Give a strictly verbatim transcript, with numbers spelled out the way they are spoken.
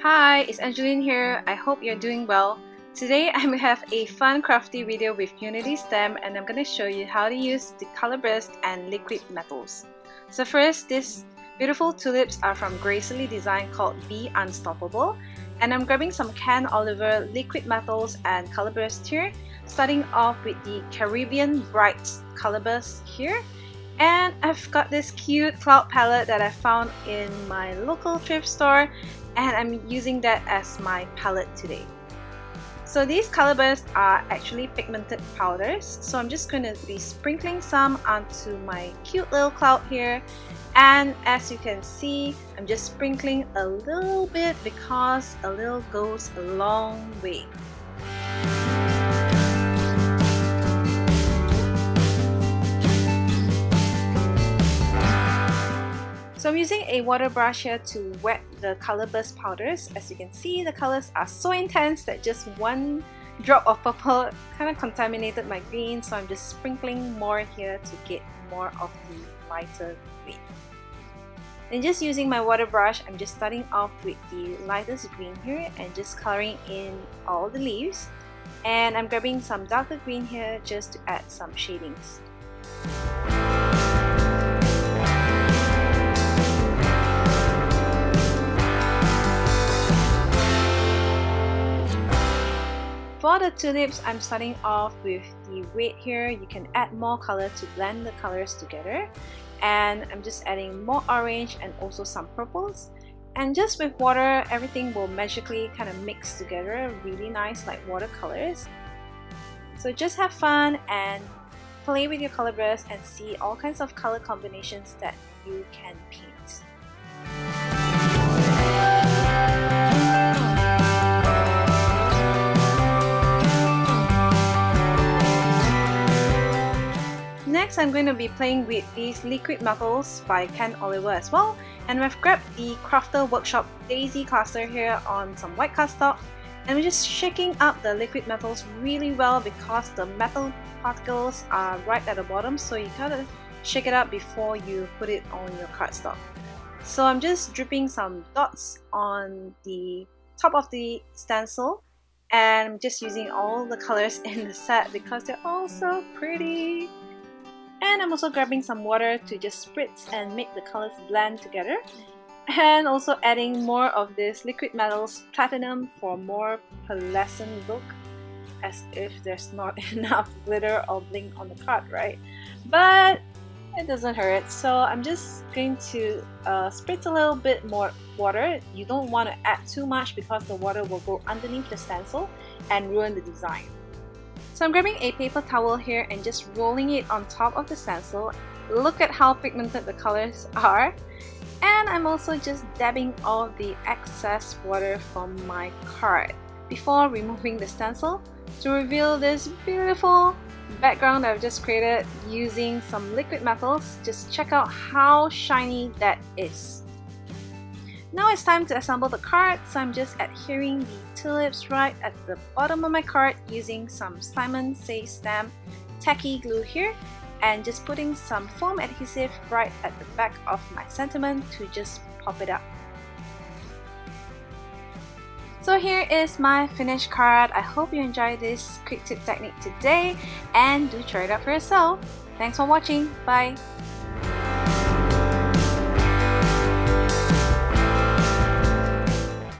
Hi, it's Angeline here. I hope you're doing well. Today I have a fun crafty video with Unity Stamp and I'm going to show you how to use the Color Burst and Liquid Metals. So first, these beautiful tulips are from Grace Lee Design called Be Unstoppable, and I'm grabbing some Ken Oliver Liquid Metals and Color Burst here, starting off with the Caribbean Bright Color Burst here. And I've got this cute cloud palette that I found in my local thrift store, and I'm using that as my palette today. So these color bursts are actually pigmented powders, so I'm just going to be sprinkling some onto my cute little cloud here. And as you can see, I'm just sprinkling a little bit because a little goes a long way. So I'm using a water brush here to wet the color burst powders. As you can see, the colors are so intense that just one drop of purple kind of contaminated my green, so I'm just sprinkling more here to get more of the lighter green. And just using my water brush, I'm just starting off with the lightest green here and just colouring in all the leaves. And I'm grabbing some darker green here just to add some shadings. For the tulips, I'm starting off with the red here. You can add more color to blend the colors together, and I'm just adding more orange and also some purples. And just with water, everything will magically kind of mix together really nice, like watercolors. So just have fun and play with your color bursts and see all kinds of color combinations that you can paint. Next, I'm going to be playing with these Liquid Metals by Ken Oliver as well, and I've grabbed the Crafter Workshop Daisy Cluster here on some white cardstock, and we're just shaking up the Liquid Metals really well because the metal particles are right at the bottom, so you gotta shake it up before you put it on your cardstock. So I'm just dripping some dots on the top of the stencil, and I'm just using all the colors in the set because they're all so pretty. And I'm also grabbing some water to just spritz and make the colors blend together, and also adding more of this Liquid Metals Platinum for more pearlescent look, as if there's not enough glitter or bling on the card, right? But it doesn't hurt, so I'm just going to uh, spritz a little bit more water. You don't want to add too much because the water will go underneath the stencil and ruin the design. So I'm grabbing a paper towel here and just rolling it on top of the stencil. Look at how pigmented the colors are. And I'm also just dabbing all the excess water from my card before removing the stencil to reveal this beautiful background that I've just created using some liquid metals. Just check out how shiny that is. Now it's time to assemble the card, so I'm just adhering the tulips right at the bottom of my card using some Simon Says Stamp Tacky Glue here, and just putting some foam adhesive right at the back of my sentiment to just pop it up. So here is my finished card. I hope you enjoyed this quick tip technique today, and do try it out for yourself. Thanks for watching, bye!